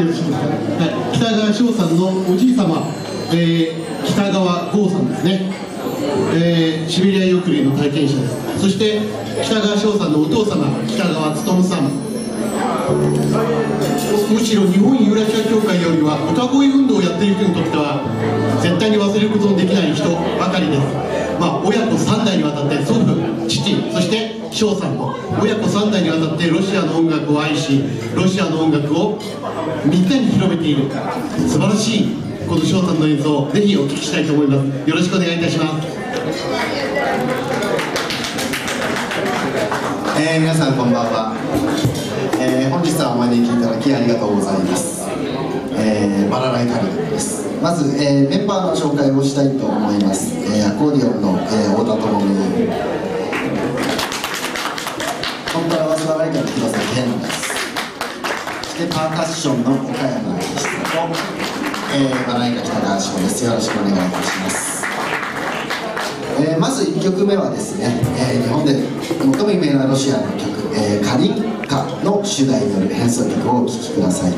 よろしいですか、はい、北川翔さんのおじい様、北川剛さんですね、シベリアよくりの体験者です。そして北川翔さんのお父様、北川勉さん、むしろ日本ユーラシア協会よりは歌声運動をやっている人にとっては絶対に忘れることのできない人ばかりです。まあ、親子3代にわたって祖父、父、そして翔さんも親子3代にわたってロシアの音楽を愛し、ロシアの音楽をみんなに広めている素晴らしいこの翔さんの演奏をぜひお聞きしたいと思います。よろしくお願いいたします。皆さんこんばんは。本日はお招きいただきありがとうございます。バラライカルです。まず、メンバーの紹介をしたいと思います。アコーディオンの、太田智美、コントラバスバライカル広瀬健です。そしてパーカッションの岡山明人と、バライカ北川翔です。よろしくお願いいたします。まず1曲目はですね、日本で最も有名なロシアの曲「カリン」の主題による変奏曲をお聴きください。